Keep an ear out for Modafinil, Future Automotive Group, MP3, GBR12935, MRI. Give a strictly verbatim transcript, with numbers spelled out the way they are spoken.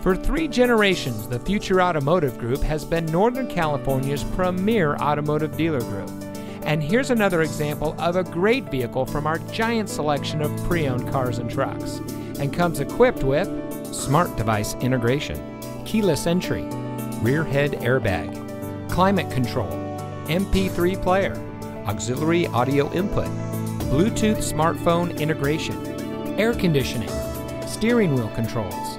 For three generations, the Future Automotive Group has been Northern California's premier automotive dealer group. And here's another example of a great vehicle from our giant selection of pre-owned cars and trucks, and comes equipped with smart device integration, keyless entry, rear head airbag, climate control, M P three player, auxiliary audio input, Bluetooth smartphone integration, air conditioning, steering wheel controls,